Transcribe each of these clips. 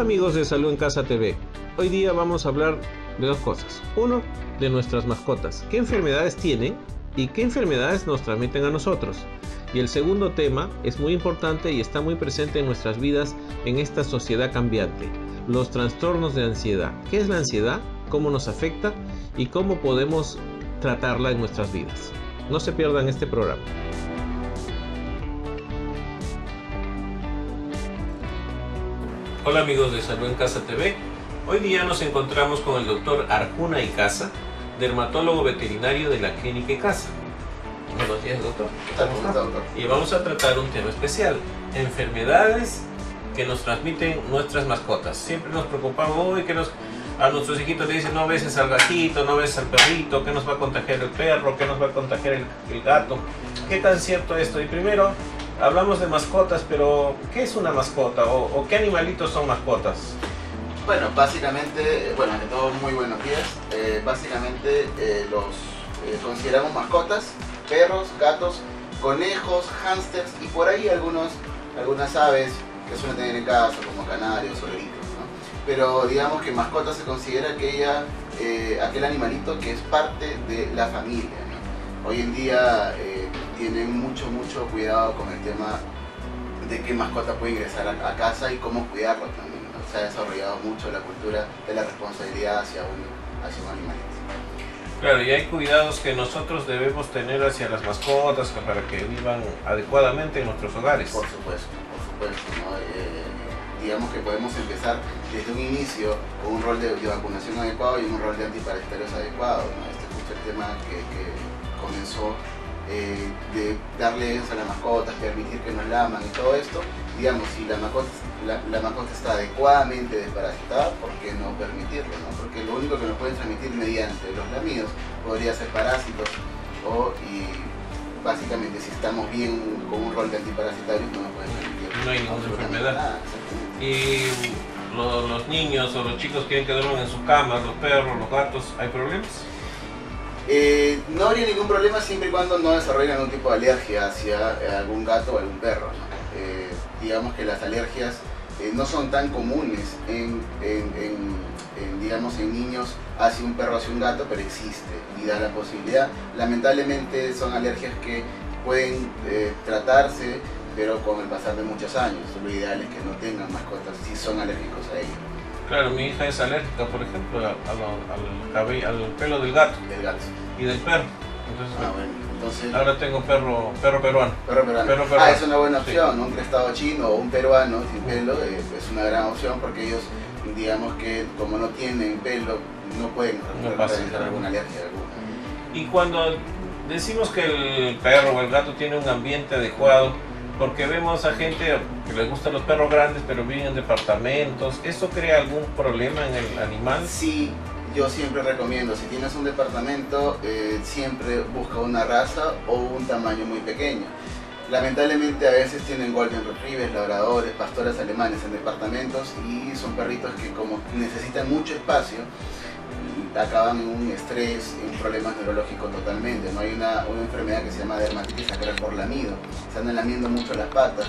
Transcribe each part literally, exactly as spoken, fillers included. Hola amigos de Salud en Casa T V, hoy día vamos a hablar de dos cosas. Uno, de nuestras mascotas, qué enfermedades tienen y qué enfermedades nos transmiten a nosotros. Y el segundo tema es muy importante y está muy presente en nuestras vidas en esta sociedad cambiante, los trastornos de ansiedad. ¿Qué es la ansiedad? ¿Cómo nos afecta? ¿Y cómo podemos tratarla en nuestras vidas? No se pierdan este programa. Hola amigos de Salud en Casa T V, hoy día nos encontramos con el doctor Arjuna Icaza, dermatólogo veterinario de la Clínica Icaza. Buenos días doctor. ¿Cómo está, doctor? Y vamos a tratar un tema especial, enfermedades que nos transmiten nuestras mascotas. Siempre nos preocupamos hoy que nos, a nuestros hijitos le dicen no beses al gatito, no beses al perrito, que nos va a contagiar el perro, que nos va a contagiar el, el gato. ¿Qué tan cierto es esto? Y primero, hablamos de mascotas, pero ¿qué es una mascota? ¿O, o qué animalitos son mascotas? Bueno, básicamente, bueno, de todo muy buenos días. Eh, básicamente eh, los eh, consideramos mascotas, perros, gatos, conejos, hámsters y por ahí algunos, algunas aves que suelen tener en casa, como canarios o loritos, ¿no? Pero digamos que mascota se considera aquella, eh, aquel animalito que es parte de la familia, ¿no? Hoy en día eh, tienen mucho, mucho cuidado con el tema de qué mascota puede ingresar a, a casa y cómo cuidarlo también, ¿no? Se ha desarrollado mucho la cultura de la responsabilidad hacia un, hacia un animalito. Claro, y hay cuidados que nosotros debemos tener hacia las mascotas para que vivan adecuadamente en nuestros hogares. Por supuesto, por supuesto, ¿no? Eh, digamos que podemos empezar desde un inicio con un rol de, de vacunación adecuado y un rol de antiparasitarios adecuado, ¿no? Este es justo el tema que, que comenzó. Eh, de darle a las mascotas, permitir que nos laman y todo esto, digamos, si la mascota, la, la mascota está adecuadamente desparasitada, ¿por qué no permitirlo? ¿No? Porque lo único que nos pueden transmitir mediante los lamidos podría ser parásitos, o, y básicamente si estamos bien con un rol de antiparasitario no nos pueden transmitir. No hay ninguna enfermedad. Nada, y lo, los niños o los chicos quieren que duerman en sus camas, los perros, los gatos, ¿hay problemas? Eh, no habría ningún problema siempre y cuando no desarrollen algún tipo de alergia hacia algún gato o algún perro, ¿no? Eh, digamos que las alergias eh, no son tan comunes en, en, en, en, digamos, en niños hacia un perro, hacia un gato, pero existe y da la posibilidad. Lamentablemente son alergias que pueden eh, tratarse, pero con el pasar de muchos años. Lo ideal es que no tengan mascotas si son alérgicos a ellos. Claro, mi hija es alérgica, por ejemplo, al, al, al, cabello, al pelo del gato, del gato y del perro. Entonces, ah, bueno, entonces ahora tengo perro, perro peruano. Perro peruano. Perro peruano. Ah, es una buena opción, sí. Un crestado chino o un peruano sin pelo eh, es una gran opción porque ellos, digamos que como no tienen pelo, no pueden no presentar alguna alergia alguna. Y cuando decimos que el perro o el gato tiene un ambiente adecuado, porque vemos a gente que les gustan los perros grandes pero viven en departamentos, ¿eso crea algún problema en el animal? Sí, yo siempre recomiendo, si tienes un departamento, eh, siempre busca una raza o un tamaño muy pequeño. Lamentablemente a veces tienen golden retrievers, labradores, pastores alemanes en departamentos y son perritos que como necesitan mucho espacio, acaban en un estrés, en problemas neurológicos totalmente, ¿no? Hay una, una enfermedad que se llama dermatitis acral por lamido, se andan lamiendo mucho las patas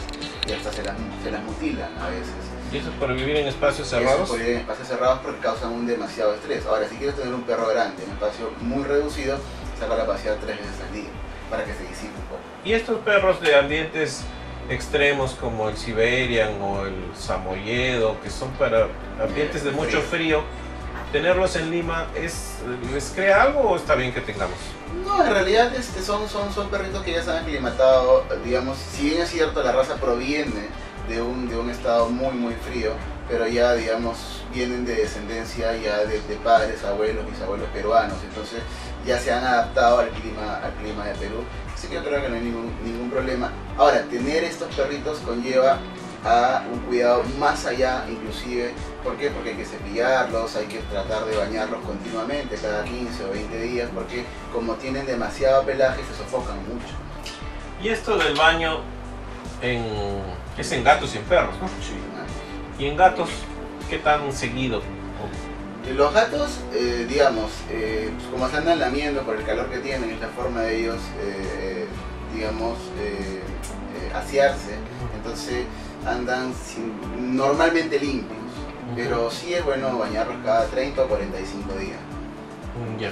y hasta se las, se las mutilan a veces. ¿Y eso es por vivir en espacios cerrados? Eso es por vivir en espacios cerrados porque causan un demasiado estrés. Ahora, si quieres tener un perro grande, un espacio muy reducido, sacarlo a pasear tres veces al día para que se disipe un poco. ¿Y estos perros de ambientes extremos como el Siberian o el Samoyedo, que son para ambientes de mucho frío, tenerlos en Lima, es, ¿les crea algo o está bien que tengamos? No, en realidad este, son, son, son perritos que ya se han aclimatado, digamos, si bien es cierto la raza proviene de un, de un estado muy muy frío, pero ya digamos vienen de descendencia ya de, de padres, abuelos, bisabuelos peruanos, entonces ya se han adaptado al clima, al clima de Perú, así que yo creo que no hay ningún, ningún problema. Ahora, tener estos perritos conlleva a un cuidado más allá inclusive, ¿por qué? Porque hay que cepillarlos, hay que tratar de bañarlos continuamente cada quince o veinte días porque como tienen demasiado pelaje se sofocan mucho. Y esto del baño en... es en gatos y en perros, ¿no? Sí. ¿Y en gatos qué tan seguido? Los gatos, eh, digamos, eh, como se andan lamiendo por el calor que tienen, es la forma de ellos, eh, digamos, eh, eh, asearse, entonces andan sin, normalmente limpios, Pero sí es bueno bañarlos cada treinta o cuarenta y cinco días. Ya.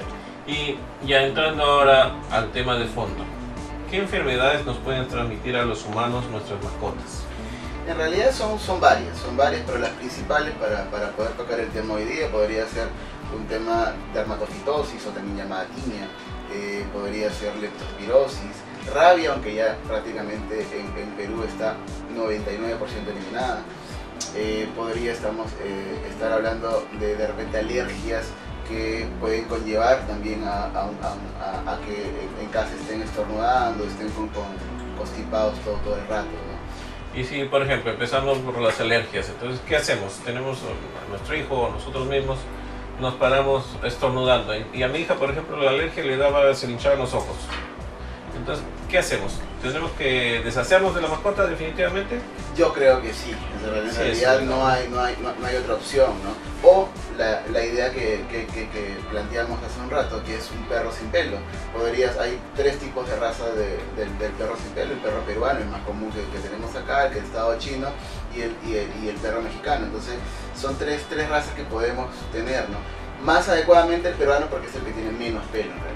Y ya entrando ahora al tema de fondo, ¿qué enfermedades nos pueden transmitir a los humanos nuestras mascotas? En realidad son, son varias, son varias, pero las principales para, para poder tocar el tema hoy día podría ser un tema de dermatofitosis, o también llamada tiña, eh, podría ser leptospirosis, rabia, aunque ya prácticamente en, en Perú está noventa y nueve por ciento eliminada. Eh, podría estamos, eh, estar hablando de, de repente, alergias que pueden conllevar también a, a, a, a que en casa estén estornudando, estén con, con constipados todo, todo el rato, ¿no? Y si, por ejemplo, empezamos por las alergias, entonces, ¿qué hacemos? Tenemos a nuestro hijo o nosotros mismos, nos paramos estornudando. Y a mi hija, por ejemplo, la alergia le daba, se le hinchaban los ojos. Entonces, ¿qué hacemos? ¿Tenemos que deshacernos de la mascota definitivamente? Yo creo que sí. En realidad sí, no, hay, no, hay, no, no hay otra opción, ¿no? O la, la idea que, que, que, que planteamos hace un rato, que es un perro sin pelo. Podrías, hay tres tipos de raza de, de, del perro sin pelo. El perro peruano, el más común que, que tenemos acá, el que estado chino, y el, y, el, y el perro mexicano. Entonces, son tres, tres razas que podemos tener, ¿no? Más adecuadamente el peruano, porque es el que tiene menos pelo en realidad.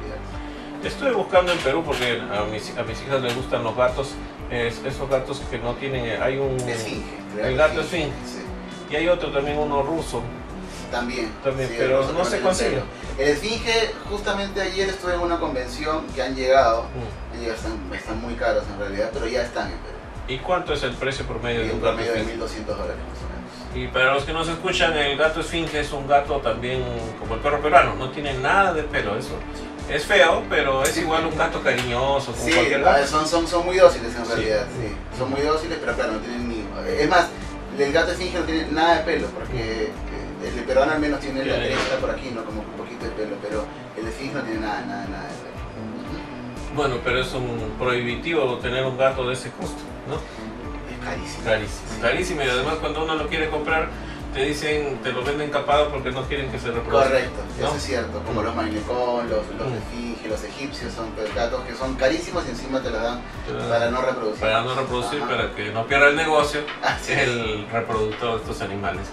Estoy buscando en Perú porque a mis, a mis hijas les gustan los gatos, es, esos gatos que no tienen, hay un... Esfinge. El gato esfinge. Sí. Y hay otro también, uno ruso. También. También, sí, pero no se consigue. El esfinge, justamente ayer estuve en una convención que han llegado, mm. y ya están, están muy caros en realidad, pero ya están en Perú. ¿Y cuánto es el precio promedio de un gato esfinge? mil doscientos dólares más o menos. Y para los que nos escuchan, el gato esfinge es un gato también como el perro peruano, no tiene nada de pelo, eso. Es feo, pero es sí, igual un gato cariñoso. Con sí, gato. Son, son, son muy dóciles en realidad, sí. Sí. Son muy dóciles, pero claro, no tienen ni... Es más, el gato esfinge no tiene nada de pelo, porque el peruano al menos tiene la cresta por aquí, ¿no? Como un poquito de pelo, pero el esfinge no tiene nada, nada, nada de pelo. Bueno, pero es un prohibitivo tener un gato de ese costo, ¿no? Carísimo. Carísimo. Sí. Carísimo, y además cuando uno lo quiere comprar te dicen, te lo venden capado porque no quieren que se reproduzca. Correcto, ¿no? Eso es cierto, como mm. los malecón, los, los mm. esfinges, los egipcios, son gatos que son carísimos y encima te los dan para, para no reproducir. Para no reproducir, Ajá. para que no pierda el negocio. Así el es. Reproductor de estos animales.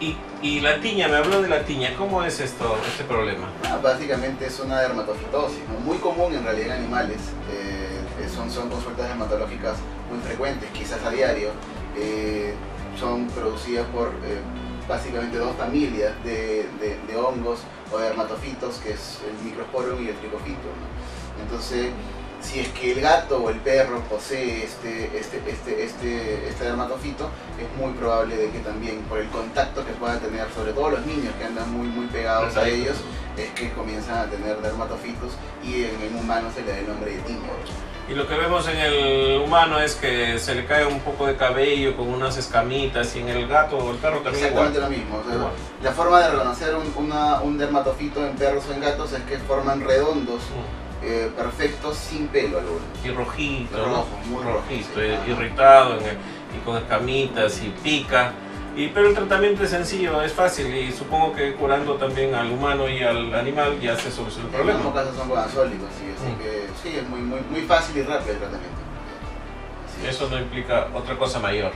Y, y la tiña, me habló de la tiña, ¿cómo es esto, este problema? Ah, básicamente es una dermatofitosis, ¿no? Muy común en realidad en animales. Eh, Son, son consultas dermatológicas muy frecuentes, quizás a diario. Eh, son producidas por eh, básicamente dos familias de, de, de hongos o de dermatofitos, que es el microsporum y el tricofito, ¿no? Entonces, si es que el gato o el perro posee este, este, este, este, este dermatofito, es muy probable de que también por el contacto que puedan tener, sobre todo los niños que andan muy, muy pegados Exacto. a ellos, es que comienzan a tener dermatofitos, y en el humano se le da el nombre de tingo. Y lo que vemos en el humano es que se le cae un poco de cabello con unas escamitas, y en el gato o el perro también exactamente igual. Lo mismo. O sea, igual. La forma de reconocer un, una, un dermatofito en perros o en gatos es que forman redondos, mm. eh, perfectos, sin pelo alguno. Y rojito, rojo, ¿no? Muy rojito, rojito sí, irritado, en el, y con escamitas, y pica. Y, pero el tratamiento es sencillo, es fácil, y supongo que curando también al humano y al animal ya se soluciona el problema. En algunos casos son guanazólicos, sí, así mm. que sí, es muy, muy, muy fácil y rápido el tratamiento. Así ¿Eso es. no implica otra cosa mayor?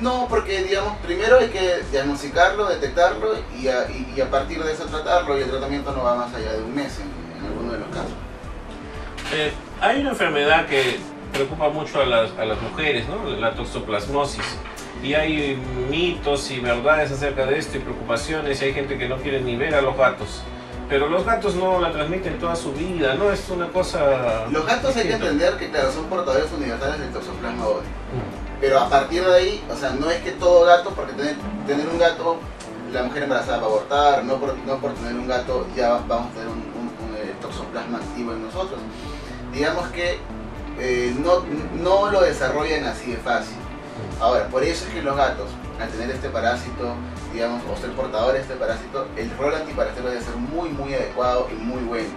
No, porque digamos, primero hay que diagnosticarlo, detectarlo, y a, y, y a partir de eso tratarlo, y el tratamiento no va más allá de un mes en, en alguno de los casos. Eh, hay una enfermedad que preocupa mucho a las, a las mujeres, ¿no? La toxoplasmosis. Y hay mitos y verdades acerca de esto, y preocupaciones, y hay gente que no quiere ni ver a los gatos. Pero los gatos no la transmiten toda su vida, ¿no? Es una cosa... Los gatos distinta. Hay que entender que, claro, son portadores universales del toxoplasma bovis. Mm. Pero a partir de ahí, o sea, no es que todo gato, porque tener, tener un gato, la mujer embarazada va a abortar, no por, no por tener un gato ya vamos a tener un, un, un, un toxoplasma activo en nosotros. Digamos que eh, no, no lo desarrollan así de fácil. Ahora, por eso es que los gatos, al tener este parásito, digamos, o ser portadores de este parásito, el rol antiparasitario debe ser muy, muy adecuado y muy bueno.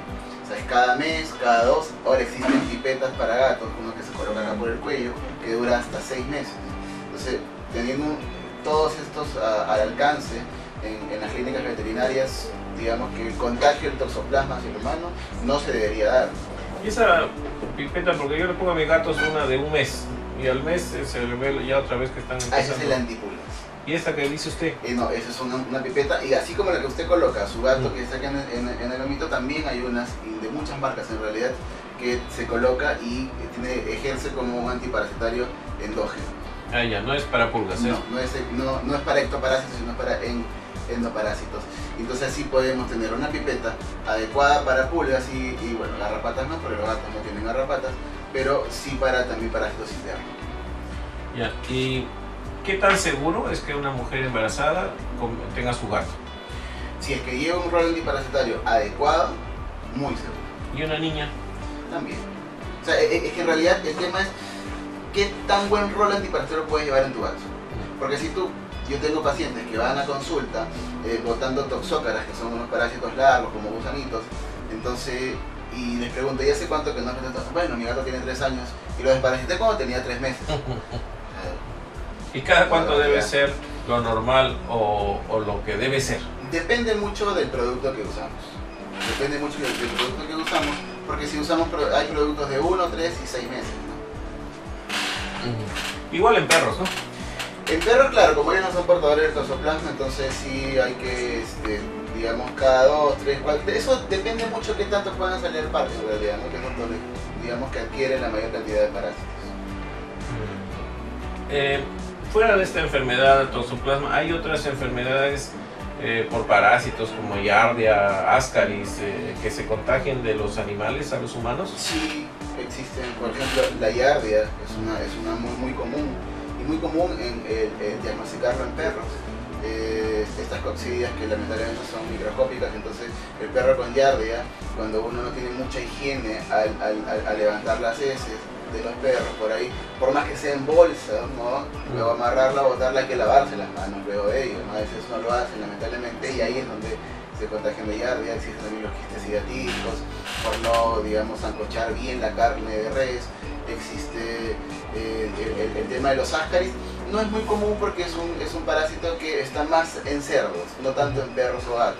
O sea, es cada mes, cada dos. Ahora existen pipetas para gatos, uno que se coloca acá por el cuello, que dura hasta seis meses. Entonces, teniendo todos estos a, al alcance en, en las clínicas veterinarias, digamos que el contagio del toxoplasma hacia el humano no se debería dar. Y esa pipeta, porque yo le pongo a mis gatos una de un mes, y al mes se le ve ya otra vez que están empezando. Ah, ese es el antipulas. ¿Y esta que dice usted? Eh, no, esa es una, una pipeta, y así como la que usted coloca, su gato, mm. que está acá en, en, en el omito, también hay unas, y de muchas marcas en realidad, que se coloca y tiene, ejerce como un antiparasitario endógeno. Ah, ya, no es para pulgas, ¿eh? No, no es, no, no es para ectoparásitos, sino para en, endoparásitos. Entonces así podemos tener una pipeta adecuada para pulgas y, y bueno, garrapatas no, porque los gatos no tienen garrapatas, pero sí para también parásitos internos. Ya, ¿y qué tan seguro es que una mujer embarazada tenga su gato? Si es que lleva un rol antiparasitario adecuado, muy seguro. ¿Y una niña? También. O sea, es que en realidad el tema es qué tan buen rol antiparasitario puedes llevar en tu gato. Porque si tú, yo tengo pacientes que van a consulta eh, botando toxócaras, que son unos parásitos largos como gusanitos, entonces, y les pregunto, ¿y hace cuánto que no has tratado? Bueno, mi gato tiene tres años y lo desparasité cuando tenía tres meses. ¿Y cada cuánto debe ya. ser lo normal o, o lo que debe ser? Depende mucho del producto que usamos. Depende mucho del, del producto que usamos, porque si usamos hay productos de uno, tres y seis meses, ¿no? Uh-huh. Igual en perros, ¿no? En perros, claro, como ellos no son portadores del toxoplasma, entonces sí hay que, este, digamos, cada dos, tres, cuatro... Eso depende mucho de qué tanto puedan salir partes, en realidad, ¿no? Que es donde, digamos, que adquieren la mayor cantidad de parásitos. Uh-huh. eh... Fuera de esta enfermedad, toxoplasma, hay otras enfermedades eh, por parásitos como giardia, ascaris, eh, que se contagian de los animales a los humanos. Sí, existen. Por ejemplo, la giardia es una, es una muy, muy común y muy común en, eh, eh, diagnosticarlo en perros. Eh, estas coccidias que lamentablemente son microscópicas, entonces el perro con giardia, cuando uno no tiene mucha higiene al, al, al, al levantar las heces de los perros por ahí, por más que sea en bolsa, ¿no? Luego amarrarla, botarla, hay que lavarse las manos luego de ellos, ¿no? A veces no lo hacen lamentablemente, y ahí es donde se contagian de giardia. Existen también los quistes hidratídicos por no, digamos, ancochar bien la carne de res. Existe eh, el, el, el tema de los ascaris. No es muy común porque es un, es un parásito que está más en cerdos, no tanto en perros o gatos,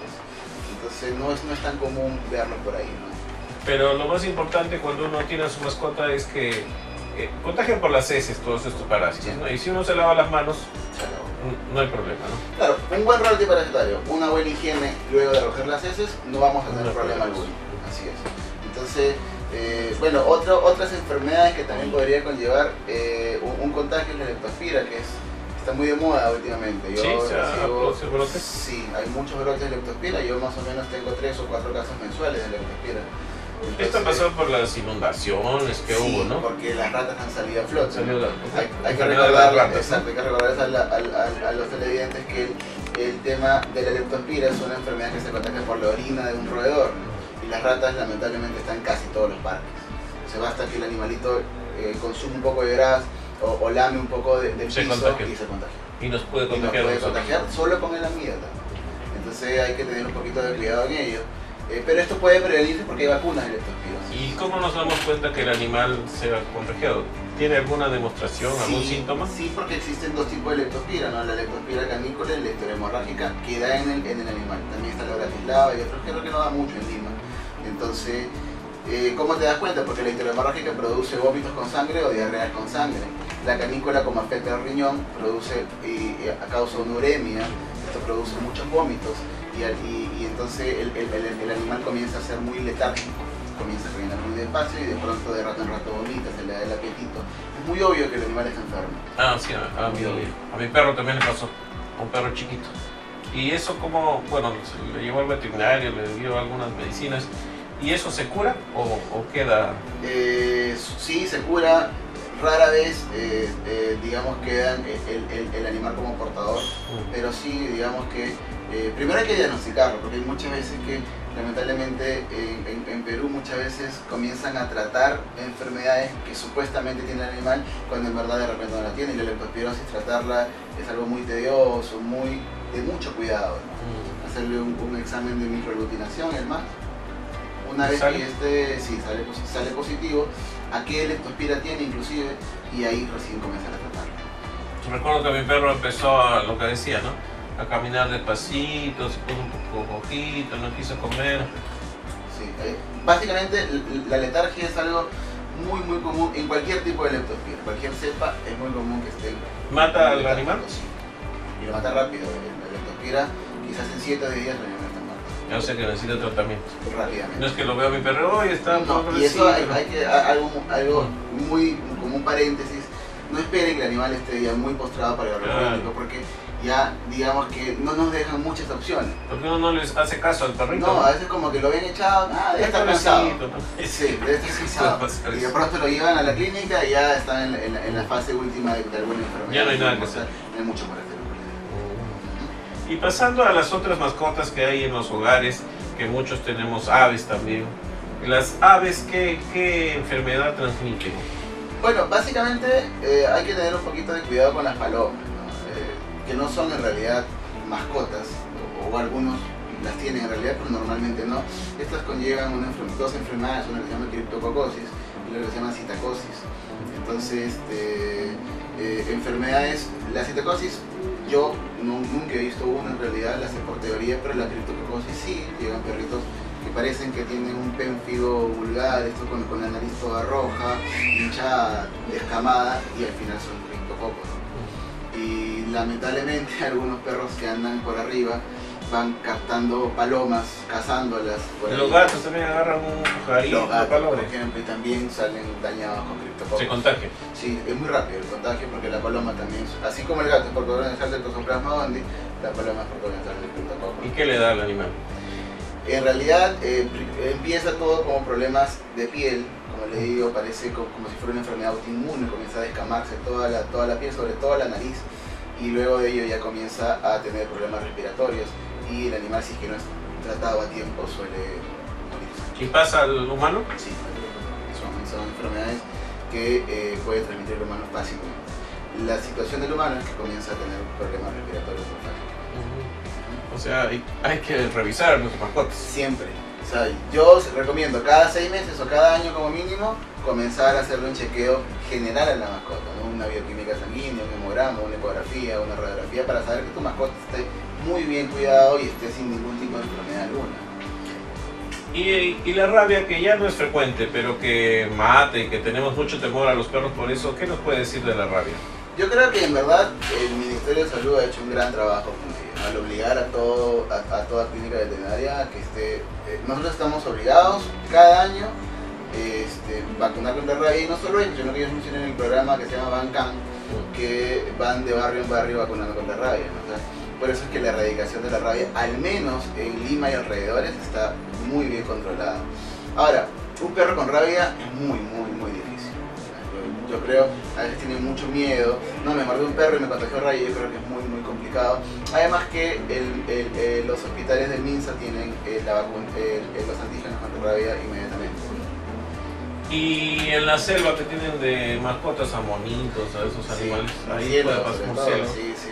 entonces no es, no es tan común verlo por ahí, ¿no? Pero lo más importante cuando uno tiene a su mascota es que eh, contagian por las heces todos estos parásitos, ¿no? Y si uno se lava las manos, no hay problema, ¿no? Claro, un buen rol antiparasitario, una buena higiene luego de recoger las heces, no vamos a tener no problema alguno. Así es. Entonces, eh, bueno, otro, otras enfermedades que también podría conllevar eh, un, un contagio es la leptospira, que es, está muy de moda últimamente. Yo, sí, o sea, sigo, ¿hay brotes? Sí, hay muchos brotes de leptospira. Yo más o menos tengo tres o cuatro casos mensuales de leptospira. Entonces, esto pasó por las inundaciones que sí, hubo, ¿no? Porque las ratas han salido a flote. Salido, ¿no? Hay, hay que recordar a, a, a los televidentes que el, el tema de la leptospira es una enfermedad que se contagia por la orina de un roedor, ¿no? Y las ratas lamentablemente están en casi todos los parques. O sea, basta que el animalito eh, consuma un poco de grasa o, o lame un poco de, del se piso contagia. y se contagia. Y nos puede contagiar, y nos puede contagiar solo con el amido. Entonces hay que tener un poquito de cuidado en ello. Eh, pero esto puede prevenirse porque hay vacunas de leptospirosis. ¿Y cómo nos damos cuenta que el animal se ha contagiado? ¿Tiene alguna demostración, sí, algún síntoma? Sí, porque existen dos tipos de leptospira, ¿no? La leptospira canícola y la leptohemorrágica, que da en el, en el animal. También está la bratislava y otros, que creo que no da mucho en Lima. Entonces, eh, ¿cómo te das cuenta? Porque la leptohemorrágica produce vómitos con sangre o diarreas con sangre. La canícola, como afecta al riñón, produce y, y causa una uremia. Esto produce muchos vómitos. Y, y entonces el, el, el, el animal comienza a ser muy letárgico, comienza a caminar muy despacio y de pronto de rato en rato vomita, se le da el apetito. Es muy obvio que el animal está enfermo. Ah, sí, a, a, mi, a mi perro también le pasó, a un perro chiquito. Y eso como, bueno, le llevó al veterinario, le dio algunas medicinas. ¿Y eso se cura o, o queda...? Eh, sí, se cura. Rara vez, eh, eh, digamos, quedan el, el, el animal como portador, pero sí, digamos que eh, primero hay que diagnosticarlo, porque hay muchas veces que, lamentablemente, en, en, en Perú muchas veces comienzan a tratar enfermedades que supuestamente tiene el animal, cuando en verdad de repente no la tiene, y la leptospirosis, tratarla es algo muy tedioso, muy de mucho cuidado, ¿no? Hacerle un, un examen de microaglutinación, el más. Una vez ¿Sale? que este sí, sale, sale positivo, a qué leptospira tiene inclusive, y ahí recién comienzan a tratarlo. Yo recuerdo que mi perro empezó a, lo que decía, ¿no? A caminar despacito, se puso un poco cojito, no quiso comer. Sí, eh, básicamente la letargia es algo muy muy común en cualquier tipo de leptospira, cualquier cepa es muy común que esté. ¿Mata al animal? Sí. y lo mata rápido. La leptospira quizás en siete o diez días lo lleva a esta parte. O sea que necesita tratamiento. Rápidamente. No es que lo veo a mi perro, hoy está... No, y eso hay, hay que, algo, algo muy, como un paréntesis, no esperen que el animal esté ya muy postrado para el claro. porque ya digamos que no nos dejan muchas opciones. ¿Por qué uno no les hace caso al perrito? No, a veces como que lo ven echado, ah, ya está cansado. Sí, ya está cansado. Y de pronto lo llevan a la clínica y ya están en, en, en la fase última de, de alguna enfermedad. Ya no hay nada que hacer. No hay mucho para hacer. Y pasando a las otras mascotas que hay en los hogares, que muchos tenemos aves también. ¿Las aves qué, qué enfermedad transmiten? Bueno, básicamente eh, hay que tener un poquito de cuidado con las palomas, que no son en realidad mascotas, o, o algunos las tienen en realidad, pero normalmente no. Estas conllevan una dos enfermedades, una que se llama criptococosis y otra que se llama citacosis. Entonces, eh, eh, enfermedades, la citacosis yo no, nunca he visto una en realidad, la sé por teoría, pero la criptococosis sí, llegan perritos que parecen que tienen un pénfigo vulgar, esto con, con la nariz toda roja, hinchada, descamada, y al final son criptococos. Y lamentablemente algunos perros que andan por arriba van captando palomas, cazándolas. Por los ahí. Gatos también agarran un jarín de palomas. Por ejemplo, y también salen dañados con criptococos. ¿Se contagia? Sí, es muy rápido el contagio porque la paloma también, así como el gato es por colonizar el Toxoplasma gondii, la paloma es por colonizar el criptococos. ¿Y qué le da al animal? En realidad eh, empieza todo como problemas de piel. Como le digo, parece como, como si fuera una enfermedad autoinmune, comienza a descamarse toda la, toda la piel, sobre todo la nariz, y luego de ello ya comienza a tener problemas respiratorios y el animal, si es que no es tratado a tiempo, suele morir. ¿Y pasa al humano? Sí, son, son enfermedades que eh, puede transmitir el humano fácilmente. La situación del humano es que comienza a tener problemas respiratorios muy fácilmente. Uh-huh. O sea, hay, hay que revisar los mascotas. Siempre. O sea, yo recomiendo cada seis meses o cada año como mínimo comenzar a hacerle un chequeo general a la mascota, ¿no? Una bioquímica sanguínea, un hemograma, una ecografía, una radiografía, para saber que tu mascota esté muy bien cuidado y esté sin ningún tipo de enfermedad alguna. Y, y la rabia, que ya no es frecuente, pero que mata y que tenemos mucho temor a los perros por eso, ¿qué nos puede decir de la rabia? Yo creo que en verdad el Ministerio de Salud ha hecho un gran trabajo con ellos, al obligar a, todo, a, a toda clínica veterinaria que esté... Eh, nosotros estamos obligados cada año este, vacunar contra rabia, y no solo ellos, sino que ellos mencionan en el programa que se llama Van Can, que van de barrio en barrio vacunando contra rabia, ¿no? O sea, por eso es que la erradicación de la rabia, al menos en Lima y alrededores, está muy bien controlada. Ahora, un perro con rabia es muy, muy, muy difícil. Yo, yo creo, a veces tienen mucho miedo. No, me mordió un perro y me contagió rabia, yo creo que es muy, muy complicado. Además que el, el, el, los hospitales del MINSA tienen eh, la vacuna, eh, los antígenos contra rabia inmediatamente. Y en la selva que tienen de mascotas a monitos, a esos animales, sí, ahí cielo, puede pasar todo, cielo. Sí, sí.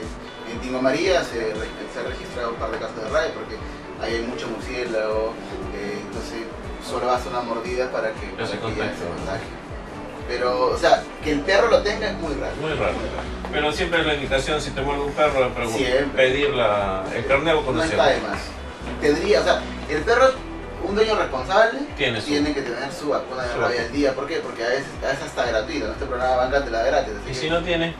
En Tingo María se, se ha registrado un par de casos de rabia porque ahí hay mucho murciélago, eh, entonces solo hace una mordida para que, para se, que ya se contagie. Pero, o sea, que el perro lo tenga es muy raro. Muy raro. Pero siempre la indicación, si te muerde un perro, pedir la, el carneo con no está de más. Tendría, o sea, el perro, un dueño responsable, tiene, su, tiene que tener su vacuna de rabia al día. ¿Por qué? Porque a veces, a veces está gratuito, en este programa banca te la gratis. ¿Y si no tiene?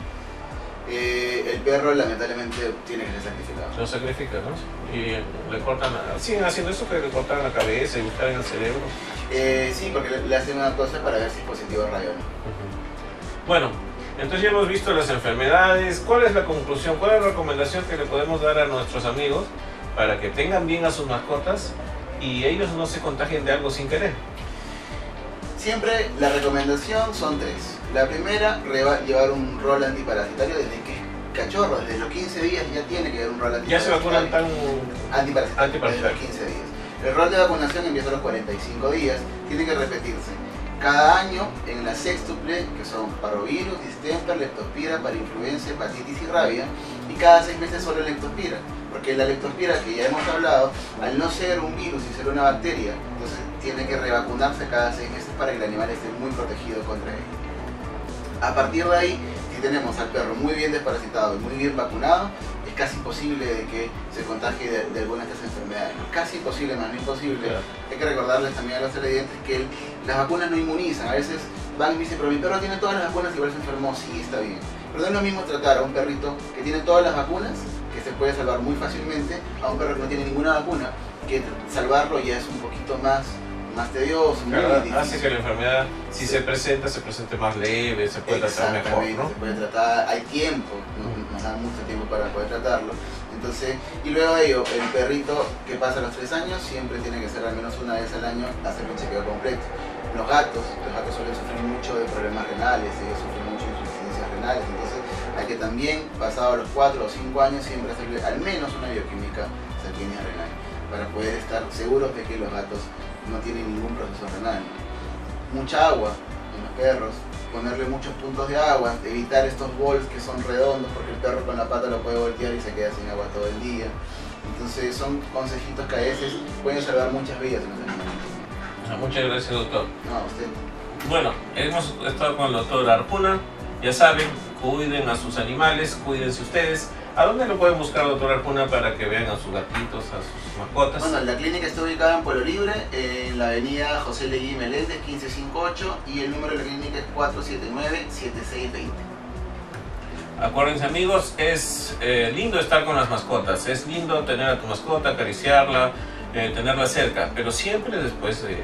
Eh, el perro lamentablemente tiene que ser sacrificado. Lo sacrifican, ¿no? Y le cortan, siguen haciendo eso, que le cortan la cabeza y buscan el cerebro. Eh, sí, porque le, le hacen una cosa para ver si es positivo o rabia. Uh-huh. Bueno, entonces ya hemos visto las enfermedades. ¿Cuál es la conclusión? ¿Cuál es la recomendación que le podemos dar a nuestros amigos para que tengan bien a sus mascotas y ellos no se contagien de algo sin querer? Siempre la recomendación son tres. La primera, llevar un rol antiparasitario desde que cachorro, desde los quince días ya tiene que haber un rol antiparasitario. Ya se vacunan tan antiparasitario, antiparasitario. Desde los quince días. El rol de vacunación empieza a los cuarenta y cinco días, tiene que repetirse cada año en la sextuple, que son parvovirus, distemper, leptospira, parainfluenza, hepatitis y rabia, y cada seis meses solo leptospira, porque la leptospira, que ya hemos hablado, al no ser un virus y ser una bacteria, entonces tiene que revacunarse cada seis meses para que el animal esté muy protegido contra él. A partir de ahí, si tenemos al perro muy bien desparasitado y muy bien vacunado, es casi imposible de que se contagie de, de alguna de estas enfermedades. Casi imposible, más no imposible. Claro. Hay que recordarles también a los televidentes que el, las vacunas no inmunizan. A veces van y dicen, pero mi perro tiene todas las vacunas y igual se enfermó. Sí, está bien. Pero no es lo mismo tratar a un perrito que tiene todas las vacunas que se puede salvar muy fácilmente, a un perro que no tiene ninguna vacuna, que salvarlo ya es un poquito más, más tedioso, claro, muy difícil. Hace que la enfermedad, si sí. se presenta, se presente más leve, se puede tratar mejor, ¿no? Se puede tratar, hay tiempo, no, nos da mucho tiempo para poder tratarlo. Entonces, y luego de ello, el perrito que pasa los tres años siempre tiene que ser al menos una vez al año hacer un chequeo completo. Los gatos, los gatos suelen sufrir mucho de problemas renales, ellos sufren mucho de insuficiencias renales, entonces hay que también, pasado los cuatro o cinco años, siempre hacerle al menos una bioquímica sanguínea renal, para poder estar seguros de que los gatos no tienen ningún proceso renal. Mucha agua en los perros, ponerle muchos puntos de agua, evitar estos bols que son redondos porque el perro con la pata lo puede voltear y se queda sin agua todo el día. Entonces son consejitos que a veces pueden salvar muchas vidas en los animales. Muchas gracias, doctor. No, a usted. Bueno, hemos estado con el doctor Arjuna. Ya saben, cuiden a sus animales, cuídense ustedes. ¿A dónde lo pueden buscar, doctor Arjuna, para que vean a sus gatitos, a sus mascotas? Bueno, la clínica está ubicada en Pueblo Libre, en la avenida José Leguía Meléndez, quince cincuenta y ocho, y el número de la clínica es cuatro siete nueve, siete seis dos cero. Acuérdense, amigos, es eh, lindo estar con las mascotas, es lindo tener a tu mascota, acariciarla, eh, tenerla cerca, pero siempre después de, de,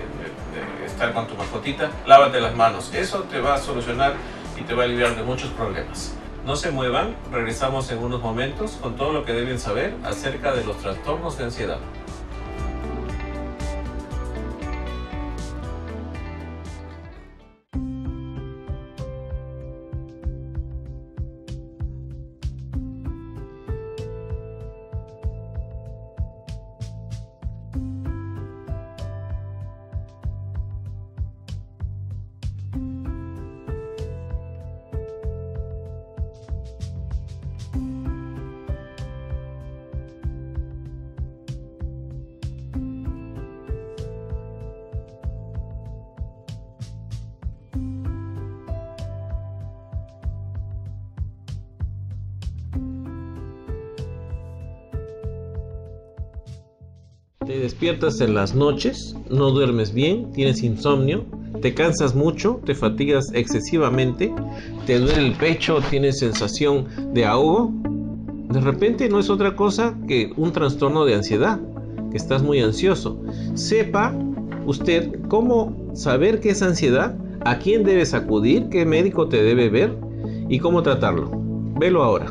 de estar con tu mascotita, lávate las manos. Eso te va a solucionar y te va a aliviar de muchos problemas. No se muevan, regresamos en unos momentos con todo lo que deben saber acerca de los trastornos de ansiedad. Te despiertas en las noches, no duermes bien, tienes insomnio, te cansas mucho, te fatigas excesivamente, te duele el pecho, tienes sensación de ahogo. De repente no es otra cosa que un trastorno de ansiedad, que estás muy ansioso. Sepa usted cómo saber qué es ansiedad, a quién debes acudir, qué médico te debe ver y cómo tratarlo. Velo ahora.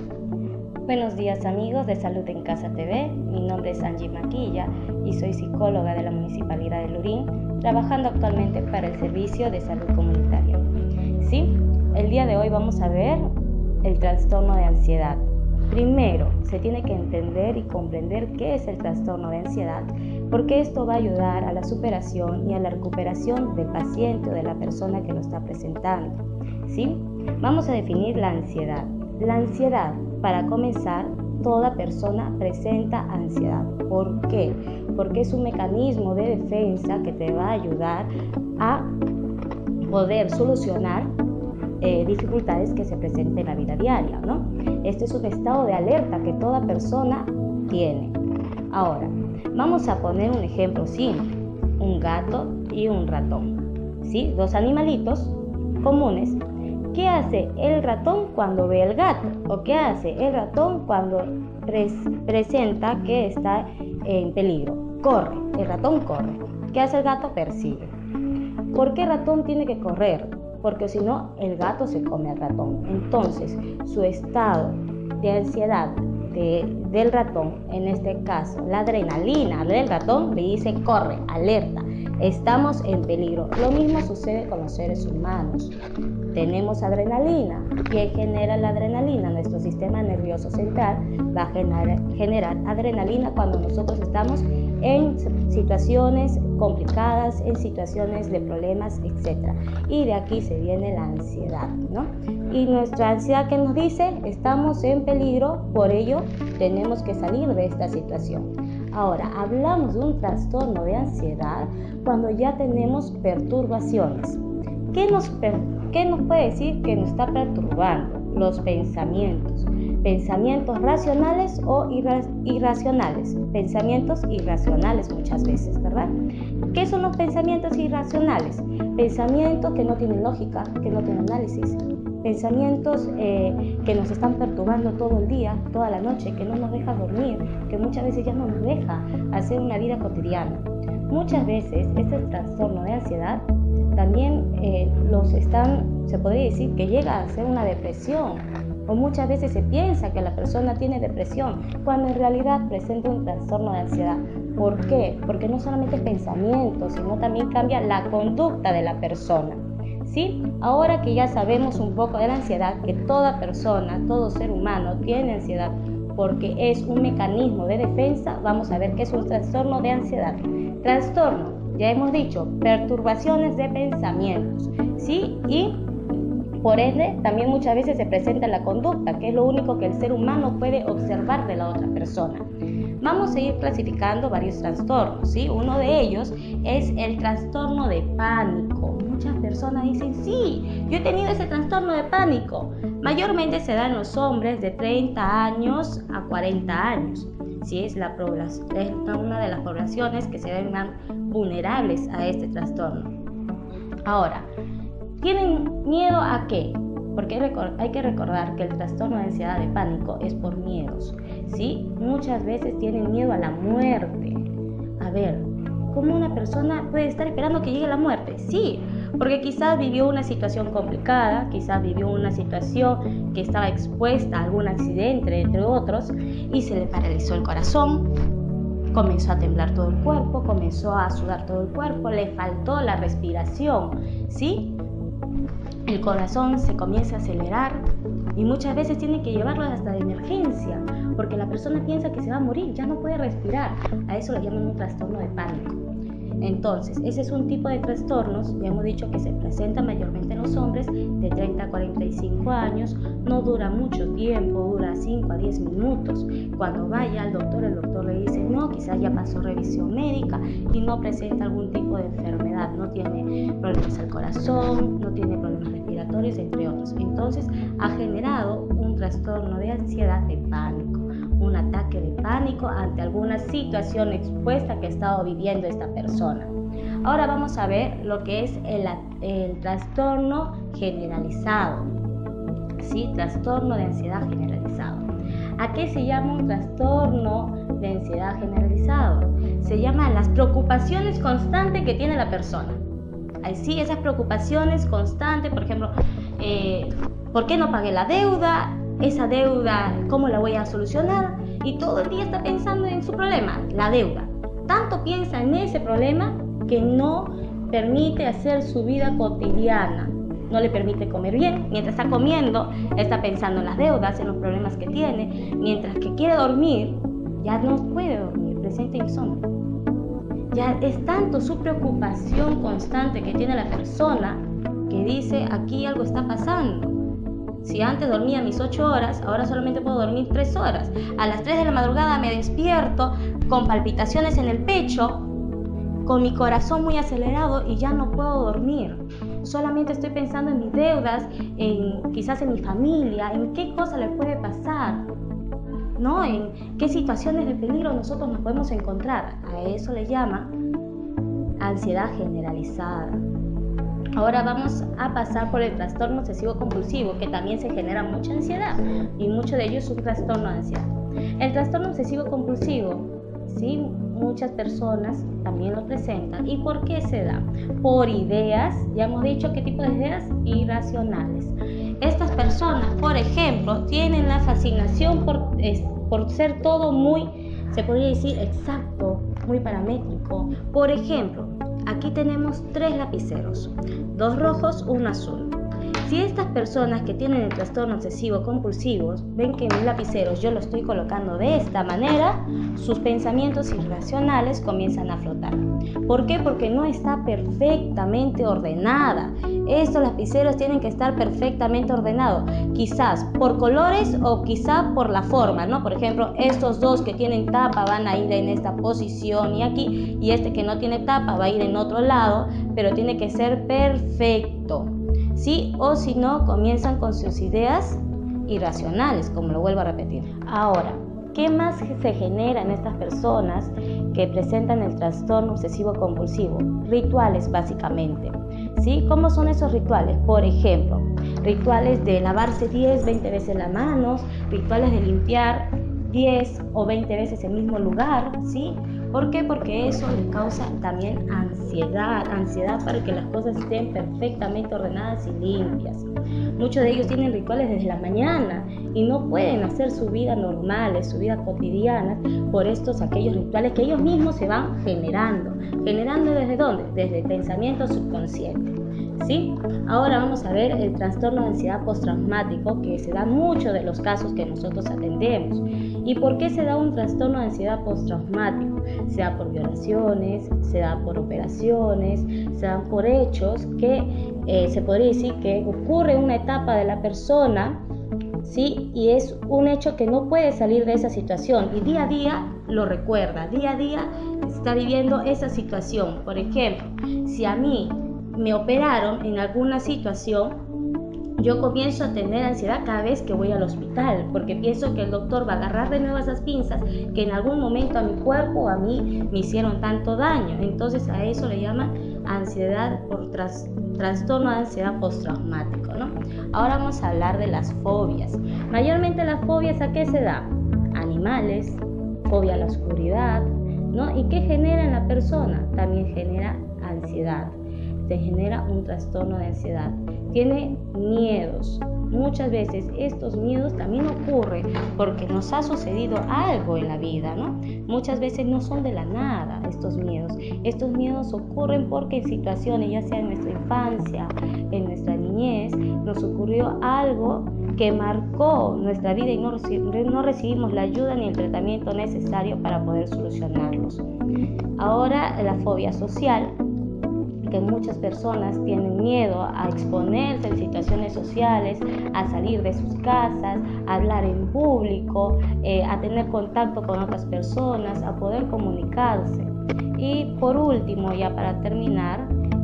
Buenos días, amigos de Salud en Casa T V, mi nombre es Angie Maquilla y soy psicóloga de la Municipalidad de Lurín, trabajando actualmente para el Servicio de Salud Comunitaria. Sí, el día de hoy vamos a ver el trastorno de ansiedad. Primero, se tiene que entender y comprender qué es el trastorno de ansiedad, porque esto va a ayudar a la superación y a la recuperación del paciente o de la persona que lo está presentando. Sí, vamos a definir la ansiedad. La ansiedad, para comenzar, toda persona presenta ansiedad. ¿Por qué? Porque es un mecanismo de defensa que te va a ayudar a poder solucionar eh, dificultades que se presenten en la vida diaria, ¿no? Este es un estado de alerta que toda persona tiene. Ahora, vamos a poner un ejemplo simple. Un gato y un ratón, ¿sí? Dos animalitos comunes. ¿Qué hace el ratón cuando ve al gato? ¿O qué hace el ratón cuando presenta que está en peligro? Corre, el ratón corre. ¿Qué hace el gato? Persigue. ¿Por qué el ratón tiene que correr? Porque si no, el gato se come al ratón. Entonces, su estado de ansiedad de, del ratón, en este caso, la adrenalina del ratón, le dice corre, alerta. Estamos en peligro. Lo mismo sucede con los seres humanos. Tenemos adrenalina. ¿Qué genera la adrenalina? Nuestro sistema nervioso central va a generar, generar adrenalina cuando nosotros estamos en situaciones complicadas, en situaciones de problemas, etcétera. Y de aquí se viene la ansiedad, ¿no? Y nuestra ansiedad, que nos dice, estamos en peligro, por ello tenemos que salir de esta situación. Ahora, hablamos de un trastorno de ansiedad cuando ya tenemos perturbaciones. ¿Qué nos, per qué nos puede decir que nos está perturbando? Los pensamientos. Pensamientos racionales o irra irracionales. Pensamientos irracionales muchas veces, ¿verdad? ¿Qué son los pensamientos irracionales? Pensamientos que no tienen lógica, que no tienen análisis, pensamientos eh, que nos están perturbando todo el día, toda la noche, que no nos deja dormir, que muchas veces ya no nos deja hacer una vida cotidiana. Muchas veces este trastorno de ansiedad también eh, los están, se podría decir que llega a ser una depresión, o muchas veces se piensa que la persona tiene depresión cuando en realidad presenta un trastorno de ansiedad. ¿Por qué? Porque no solamente es pensamiento, sino también cambia la conducta de la persona. ¿Sí? Ahora que ya sabemos un poco de la ansiedad, que toda persona, todo ser humano tiene ansiedad porque es un mecanismo de defensa, vamos a ver qué es un trastorno de ansiedad. Trastorno, ya hemos dicho, perturbaciones de pensamientos, ¿sí? Y por ende también muchas veces se presenta la conducta, que es lo único que el ser humano puede observar de la otra persona. Vamos a ir clasificando varios trastornos, ¿sí? Uno de ellos es el trastorno de pánico. Muchas personas dicen, sí, yo he tenido ese trastorno de pánico. Mayormente se da en los hombres de treinta años a cuarenta años. Sí, es, la población, es una de las poblaciones que se ven más vulnerables a este trastorno. Ahora, ¿tienen miedo a qué? Porque hay que recordar que el trastorno de ansiedad de pánico es por miedos, ¿sí? Muchas veces tienen miedo a la muerte. A ver, ¿cómo una persona puede estar esperando que llegue la muerte? Sí, porque quizás vivió una situación complicada, quizás vivió una situación que estaba expuesta a algún accidente, entre otros, y se le paralizó el corazón. Comenzó a temblar todo el cuerpo, comenzó a sudar todo el cuerpo, le faltó la respiración, ¿sí? El corazón se comienza a acelerar y muchas veces tienen que llevarlo hasta de emergencia porque la persona piensa que se va a morir, ya no puede respirar. A eso lo llaman un trastorno de pánico. Entonces, ese es un tipo de trastornos, ya hemos dicho que se presenta mayormente en los hombres de treinta a cuarenta y cinco años, no dura mucho tiempo, dura cinco a diez minutos. Cuando vaya al doctor, el doctor le dice, no, quizás ya pasó revisión médica y no presenta algún tipo de enfermedad, no tiene problemas al corazón, no tiene problemas respiratorios, entre otros. Entonces, ha generado un trastorno de ansiedad de pánico, un ataque de pánico ante alguna situación expuesta que ha estado viviendo esta persona. Ahora vamos a ver lo que es el, el trastorno generalizado, ¿sí? Trastorno de ansiedad generalizado. ¿A qué se llama un trastorno de ansiedad generalizado? Se llama las preocupaciones constantes que tiene la persona. Así, esas preocupaciones constantes, por ejemplo, eh, ¿por qué no pagué la deuda? Esa deuda, ¿cómo la voy a solucionar? Y todo el día está pensando en su problema, la deuda. Tanto piensa en ese problema que no permite hacer su vida cotidiana. No le permite comer bien. Mientras está comiendo, está pensando en las deudas, en los problemas que tiene. Mientras que quiere dormir, ya no puede dormir, presenta insomnio. Ya es tanto su preocupación constante que tiene la persona que dice, aquí algo está pasando. Si antes dormía mis ocho horas, ahora solamente puedo dormir tres horas. A las tres de la madrugada me despierto con palpitaciones en el pecho, con mi corazón muy acelerado y ya no puedo dormir. Solamente estoy pensando en mis deudas, en, quizás en mi familia, en qué cosa le puede pasar, ¿no? En qué situaciones de peligro nosotros nos podemos encontrar. A eso le llama ansiedad generalizada. Ahora vamos a pasar por el trastorno obsesivo-compulsivo, que también se genera mucha ansiedad y mucho de ello es un trastorno de ansiedad. El trastorno obsesivo-compulsivo, ¿sí? Muchas personas también lo presentan. ¿Y por qué se da? Por ideas, ya hemos dicho qué tipo de ideas, irracionales. Estas personas, por ejemplo, tienen la fascinación por, es, por ser todo muy, se podría decir, exacto, muy paramétrico. Por ejemplo, aquí tenemos tres lapiceros, dos rojos, uno azul. Si estas personas que tienen el trastorno obsesivo compulsivo ven que mis lapiceros yo los estoy colocando de esta manera, sus pensamientos irracionales comienzan a flotar. ¿Por qué? Porque no está perfectamente ordenada. Estos lapiceros tienen que estar perfectamente ordenados, quizás por colores o quizás por la forma, ¿no? Por ejemplo, estos dos que tienen tapa van a ir en esta posición y aquí, y este que no tiene tapa va a ir en otro lado, pero tiene que ser perfecto. Sí, o si no, comienzan con sus ideas irracionales, como lo vuelvo a repetir. Ahora, ¿qué más se genera en estas personas que presentan el trastorno obsesivo-compulsivo? Rituales, básicamente. ¿Sí? ¿Cómo son esos rituales? Por ejemplo, rituales de lavarse diez, veinte veces las manos, rituales de limpiar diez o veinte veces el mismo lugar, ¿sí? ¿Por qué? Porque eso le causa también ansiedad, ansiedad para que las cosas estén perfectamente ordenadas y limpias. Muchos de ellos tienen rituales desde la mañana y no pueden hacer su vida normal, su vida cotidiana, por estos aquellos rituales que ellos mismos se van generando. ¿Generando desde dónde? Desde el pensamiento subconsciente. ¿Sí? Ahora vamos a ver el trastorno de ansiedad postraumático, que se da mucho de los casos que nosotros atendemos. ¿Y por qué se da un trastorno de ansiedad postraumático? Se da por violaciones, se da por operaciones, se dan por hechos que eh, se podría decir que ocurre una etapa de la persona, ¿sí? Y es un hecho que no puede salir de esa situación y día a día lo recuerda, día a día está viviendo esa situación. Por ejemplo, si a mí me operaron en alguna situación, yo comienzo a tener ansiedad cada vez que voy al hospital, porque pienso que el doctor va a agarrar de nuevo esas pinzas que en algún momento a mi cuerpo o a mí me hicieron tanto daño. Entonces a eso le llaman ansiedad por tras, trastorno de ansiedad postraumático, ¿no? Ahora vamos a hablar de las fobias. Mayormente las fobias, ¿a qué se da? Animales, fobia a la oscuridad, ¿no? ¿Y qué genera en la persona? También genera ansiedad. Te genera un trastorno de ansiedad. Tiene miedos. Muchas veces estos miedos también ocurren porque nos ha sucedido algo en la vida, ¿no? Muchas veces no son de la nada estos miedos. Estos miedos ocurren porque en situaciones, ya sea en nuestra infancia, en nuestra niñez, nos ocurrió algo que marcó nuestra vida y no, reci- no recibimos la ayuda ni el tratamiento necesario para poder solucionarlos. Ahora, la fobia social. Que muchas personas tienen miedo a exponerse en situaciones sociales, a salir de sus casas, a hablar en público, eh, a tener contacto con otras personas, a poder comunicarse. Y por último, ya para terminar,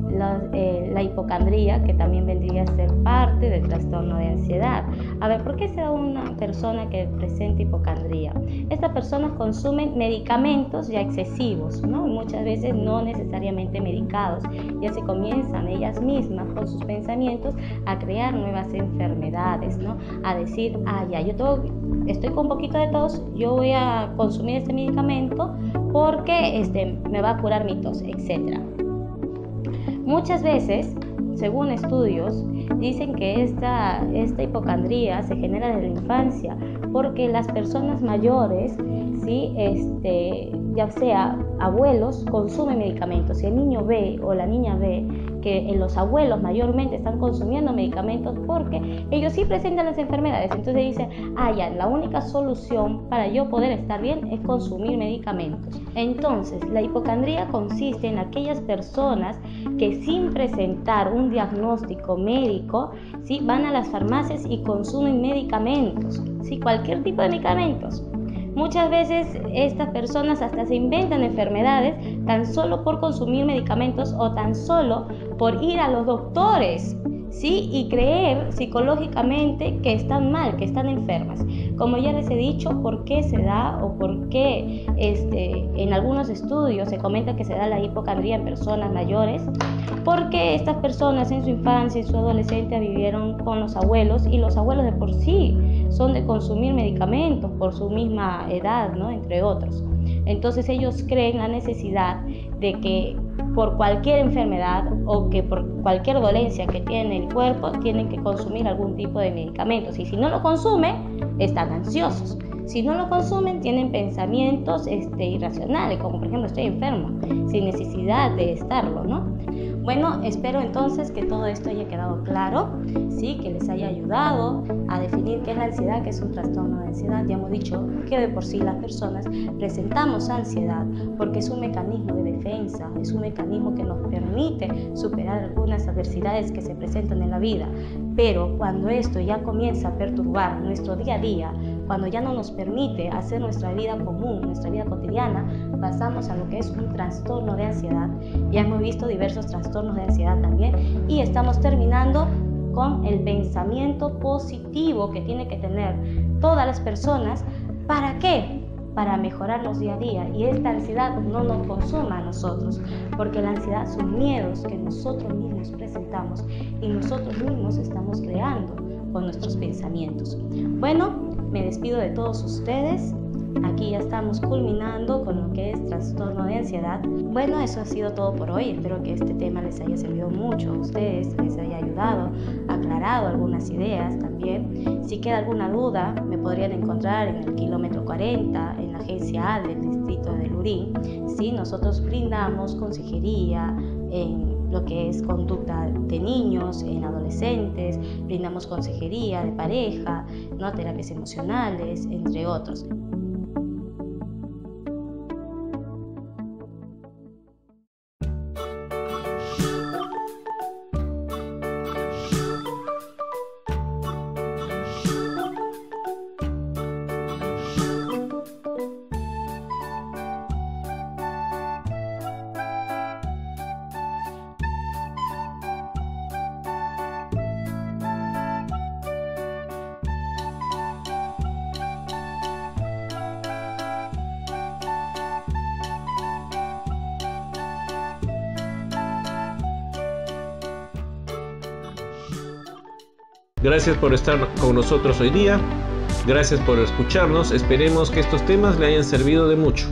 la, eh, la hipocondría, que también vendría a ser parte del trastorno de ansiedad. A ver, ¿por qué se da una persona que presenta hipocondría? Estas personas consumen medicamentos ya excesivos, ¿no? Muchas veces no necesariamente medicados. Ya se comienzan ellas mismas con sus pensamientos a crear nuevas enfermedades, ¿no? A decir, ah, ya, yo tengo, estoy con un poquito de tos, yo voy a consumir este medicamento porque este, me va a curar mi tos, etcétera. Muchas veces, según estudios, dicen que esta, esta hipocondría se genera desde la infancia, porque las personas mayores, ¿sí? este, ya sea abuelos, consumen medicamentos. Si el niño ve o la niña ve que los abuelos mayormente están consumiendo medicamentos porque ellos sí presentan las enfermedades, entonces dicen, ah, ya, la única solución para yo poder estar bien es consumir medicamentos. Entonces, la hipocondría consiste en aquellas personas que sin presentar un diagnóstico médico, ¿sí? van a las farmacias y consumen medicamentos, ¿sí? cualquier tipo de medicamentos. Muchas veces estas personas hasta se inventan enfermedades tan solo por consumir medicamentos o tan solo por ir a los doctores, ¿sí? y creer psicológicamente que están mal, que están enfermas. Como ya les he dicho, por qué se da o por qué este, en algunos estudios se comenta que se da la hipocondría en personas mayores, porque estas personas en su infancia y su adolescencia vivieron con los abuelos y los abuelos de por sí son de consumir medicamentos por su misma edad, ¿no? Entre otros. Entonces ellos creen la necesidad de que por cualquier enfermedad o que por cualquier dolencia que tiene el cuerpo tienen que consumir algún tipo de medicamentos, y si no lo consumen están ansiosos. Si no lo consumen, tienen pensamientos este, irracionales, como por ejemplo, estoy enfermo, sin necesidad de estarlo, ¿no? Bueno, espero entonces que todo esto haya quedado claro, ¿sí? que les haya ayudado a definir qué es la ansiedad, qué es un trastorno de ansiedad. Ya hemos dicho que de por sí las personas presentamos ansiedad porque es un mecanismo de defensa, es un mecanismo que nos permite superar algunas adversidades que se presentan en la vida. Pero cuando esto ya comienza a perturbar nuestro día a día, cuando ya no nos permite hacer nuestra vida común, nuestra vida cotidiana, pasamos a lo que es un trastorno de ansiedad. Ya hemos visto diversos trastornos de ansiedad también y estamos terminando con el pensamiento positivo que tiene que tener todas las personas. ¿Para qué? para mejorarnos día a día, y esta ansiedad no nos consuma a nosotros, porque la ansiedad son miedos que nosotros mismos presentamos y nosotros mismos estamos creando con nuestros pensamientos. Bueno, me despido de todos ustedes. Aquí ya estamos culminando con lo que es trastorno de ansiedad. Bueno, eso ha sido todo por hoy. Espero que este tema les haya servido mucho a ustedes, les haya ayudado, aclarado algunas ideas también. Si queda alguna duda, me podrían encontrar en el kilómetro cuarenta, en la agencia A del distrito de Lurín. Sí, nosotros brindamos consejería en lo que es conducta de niños, en adolescentes, brindamos consejería de pareja, ¿no? Terapias emocionales, entre otros. Gracias por estar con nosotros hoy día, gracias por escucharnos, esperemos que estos temas le hayan servido de mucho.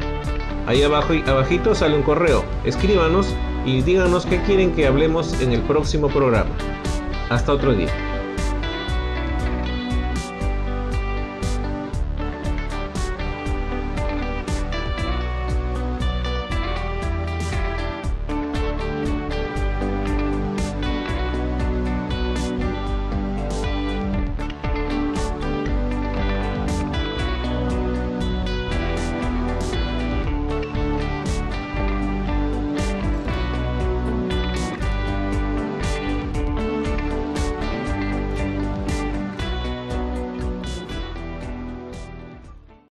Ahí abajo y abajito sale un correo, escríbanos y díganos qué quieren que hablemos en el próximo programa. Hasta otro día.